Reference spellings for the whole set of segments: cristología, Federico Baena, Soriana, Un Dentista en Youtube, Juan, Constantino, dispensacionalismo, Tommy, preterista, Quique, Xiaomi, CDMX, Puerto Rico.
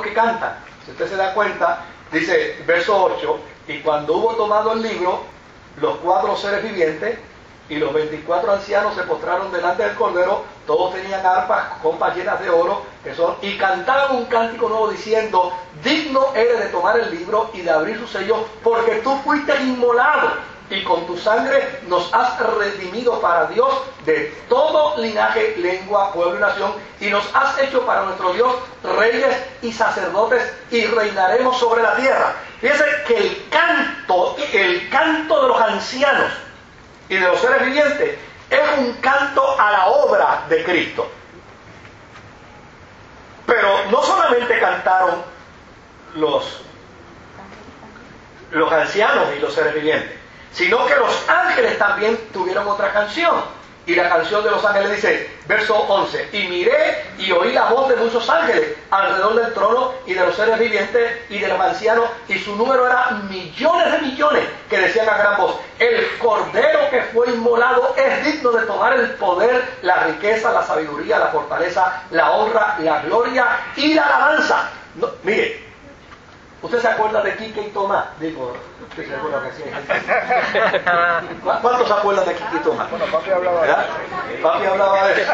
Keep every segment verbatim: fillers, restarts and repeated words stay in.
que cantan. Si usted se da cuenta, dice verso ocho, y cuando hubo tomado el libro, los cuatro seres vivientes y los veinticuatro ancianos se postraron delante del Cordero, todos tenían arpas, copas llenas de oro, que son, y cantaban un cántico nuevo diciendo: digno eres de tomar el libro y de abrir sus sellos, porque tú fuiste inmolado, y con tu sangre nos has redimido para Dios de todo linaje, lengua, pueblo y nación, y nos has hecho para nuestro Dios reyes y sacerdotes, y reinaremos sobre la tierra. Fíjense que el canto, el canto de los ancianos y de los seres vivientes, es un canto a la obra de Cristo. Pero no solamente cantaron los, los ancianos y los seres vivientes, sino que los ángeles también tuvieron otra canción. Y la canción de los ángeles dice, verso once, y miré y oí la voz de muchos ángeles alrededor del trono y de los seres vivientes y de los ancianos, y su número era millones de millones, que decían a gran voz: el Cordero que fue inmolado es digno de tomar el poder, la riqueza, la sabiduría, la fortaleza, la honra, la gloria y la alabanza. No, mire, ¿usted se acuerda de Quique y Tomás? Digo, ¿usted se acuerda que sí? ¿Cuántos se acuerdan de Quique y Tomás? Bueno, papi hablaba de eso. Papi hablaba de eso.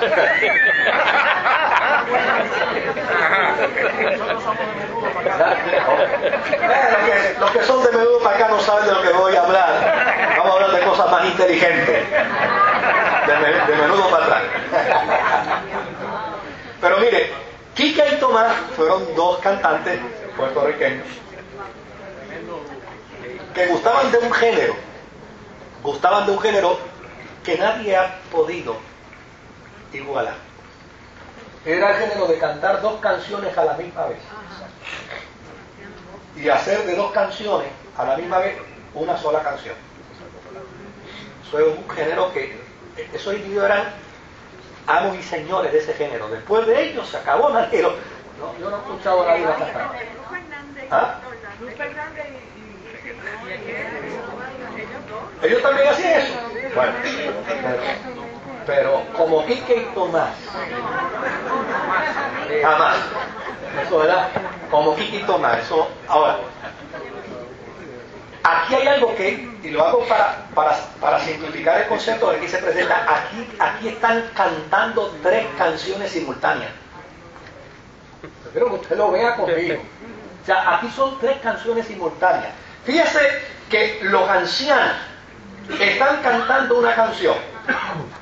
Nosotros somos de menudo para acá. Eh, los que son de menudo para acá no saben de lo que voy a hablar. Vamos a hablar de cosas más inteligentes. De, me, de menudo para atrás. Pero mire, Quique y Tomás fueron dos cantantes puertorriqueños que gustaban de un género gustaban de un género que nadie ha podido igualar. Era el género de cantar dos canciones a la misma vez y hacer de dos canciones a la misma vez una sola canción. Eso es un género que esos individuos eran amos y señores de ese género. Después de ellos se acabó. Nadie lo, no, yo no he escuchado la vida hasta acá. ¿Ah? Ellos también hacían eso. Bueno, pero, pero como Quique y Tomás, jamás. Eso era como Quique y Tomás. Eso, ahora, aquí hay algo que, y lo hago para, para, para simplificar el concepto de que se presenta. Aquí, aquí están cantando tres canciones simultáneas. Espero que usted lo vea conmigo. O sea, aquí son tres canciones simultáneas. Fíjese que los ancianos están cantando una canción.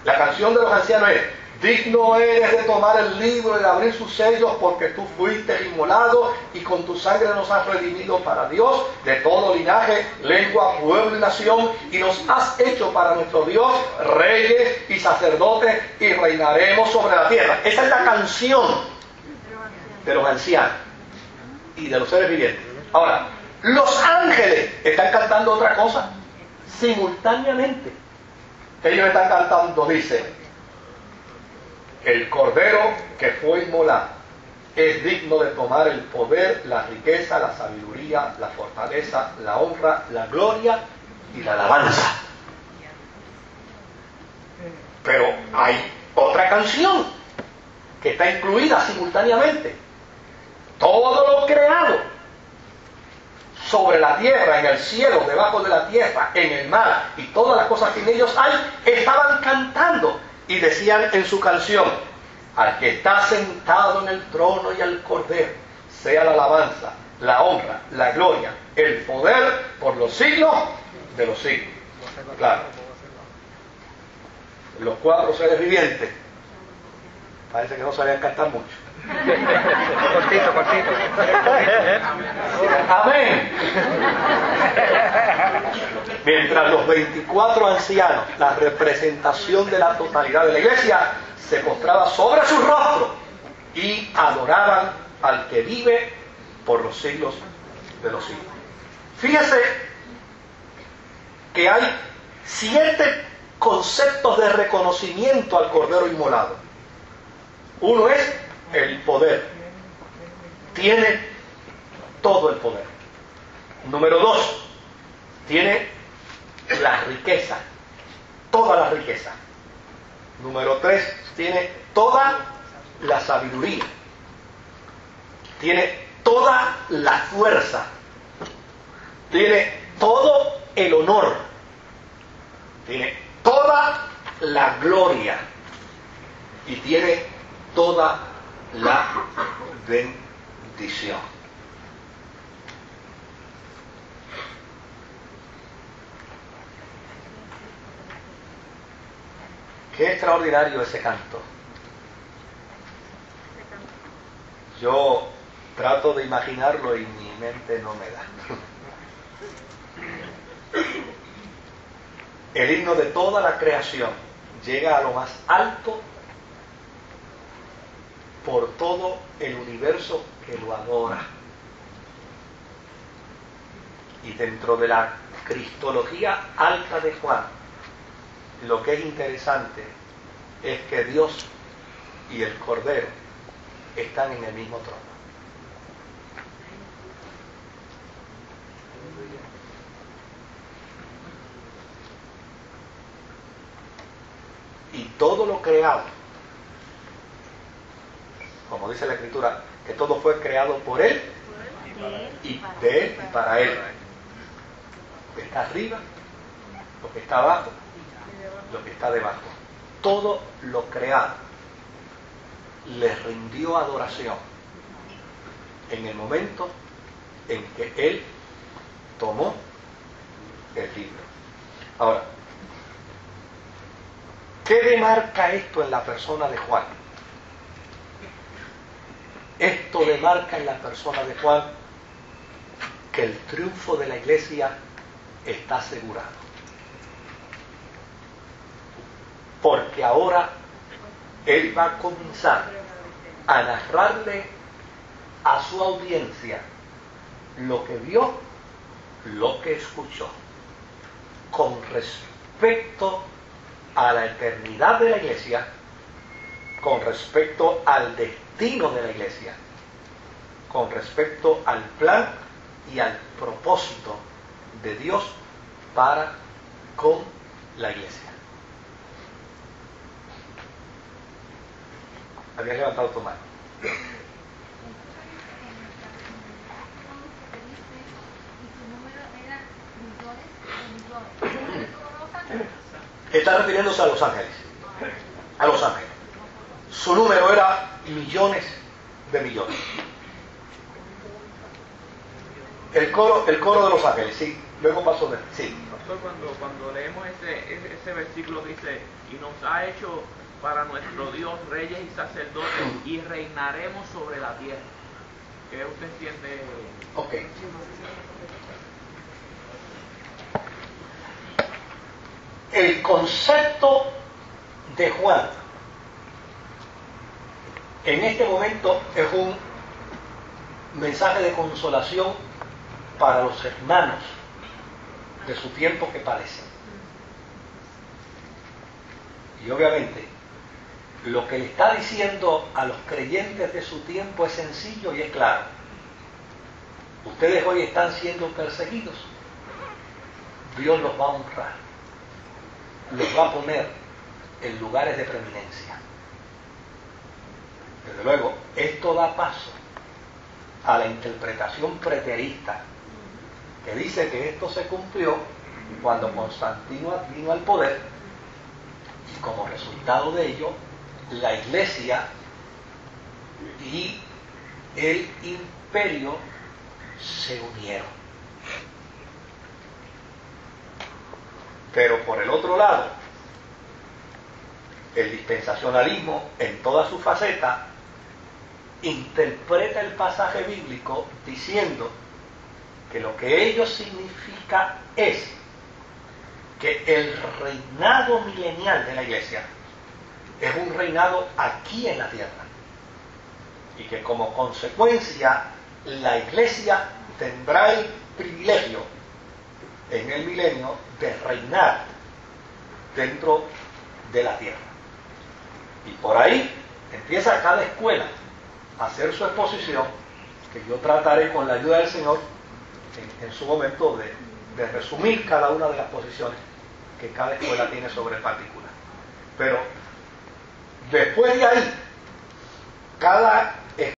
La canción de los ancianos es: digno eres de tomar el libro y de abrir sus sellos, porque tú fuiste inmolado y con tu sangre nos has redimido para Dios de todo linaje, lengua, pueblo y nación, y nos has hecho para nuestro Dios reyes y sacerdotes, y reinaremos sobre la tierra. Esa es la canción de los ancianos y de los seres vivientes. Ahora, los ángeles están cantando otra cosa simultáneamente. Ellos están cantando, dice: el Cordero que fue inmolado es digno de tomar el poder, la riqueza, la sabiduría, la fortaleza, la honra, la gloria y la alabanza. Pero hay otra canción que está incluida simultáneamente. Todo lo creado sobre la tierra, en el cielo, debajo de la tierra, en el mar, y todas las cosas que en ellos hay, estaban cantando y decían en su canción: al que está sentado en el trono y al Cordero sea la alabanza, la honra, la gloria, el poder por los siglos de los siglos. Claro, los cuatro seres vivientes parece que no sabían cantar mucho. Cortito, cortito. Amén. Mientras los veinticuatro ancianos, la representación de la totalidad de la iglesia, se postraba sobre su rostro y adoraban al que vive por los siglos de los siglos. Fíjese que hay siete conceptos de reconocimiento al Cordero inmolado. Uno es el poder. Tiene todo el poder. Número dos, tiene la riqueza, toda la riqueza. Número tres, tiene toda la sabiduría. Tiene toda la fuerza, tiene todo el honor, tiene toda la gloria y tiene toda la bendición. Qué extraordinario ese canto. Yo trato de imaginarlo y mi mente no me da. El himno de toda la creación llega a lo más alto por todo el universo que lo adora. Y dentro de la cristología alta de Juan, lo que es interesante es que Dios y el Cordero están en el mismo trono. Y todo lo creado, como dice la Escritura, que todo fue creado por Él y de Él y para Él. Lo que está arriba, lo que está abajo, lo que está debajo. Todo lo creado le rindió adoración en el momento en que Él tomó el libro. Ahora, ¿qué demarca esto en la persona de Juan? Esto demarca en la persona de Juan que el triunfo de la Iglesia está asegurado. Porque ahora Él va a comenzar a narrarle a su audiencia lo que vio, lo que escuchó, con respecto a la eternidad de la Iglesia, con respecto al destino de la Iglesia, con respecto al plan y al propósito de Dios para con la Iglesia. Habías levantado tu mano. Está refiriéndose a los ángeles. A los ángeles. Su número era millones de millones. El coro, el coro de los ángeles, sí. Luego pasó de... Sí. Pastor, cuando, cuando leemos ese, ese, ese versículo que dice, y nos ha hecho... para nuestro Dios, reyes y sacerdotes, y reinaremos sobre la tierra. ¿Qué usted entiende? Ok. El concepto de Juan en este momento es un mensaje de consolación para los hermanos de su tiempo que padecen. Y obviamente, lo que le está diciendo a los creyentes de su tiempo es sencillo y es claro. Ustedes hoy están siendo perseguidos. Dios los va a honrar. Los va a poner en lugares de preeminencia. Desde luego, esto da paso a la interpretación preterista, que dice que esto se cumplió cuando Constantino vino al poder y como resultado de ello, la Iglesia y el imperio se unieron. Pero por el otro lado, el dispensacionalismo en toda su faceta interpreta el pasaje bíblico diciendo que lo que ello significa es que el reinado milenial de la Iglesia es un reinado aquí en la tierra y que como consecuencia la Iglesia tendrá el privilegio en el milenio de reinar dentro de la tierra. Y por ahí empieza cada escuela a hacer su exposición, que yo trataré con la ayuda del Señor en, en su momento de, de resumir cada una de las posiciones que cada escuela tiene sobre el particular. Pero después de ahí, cada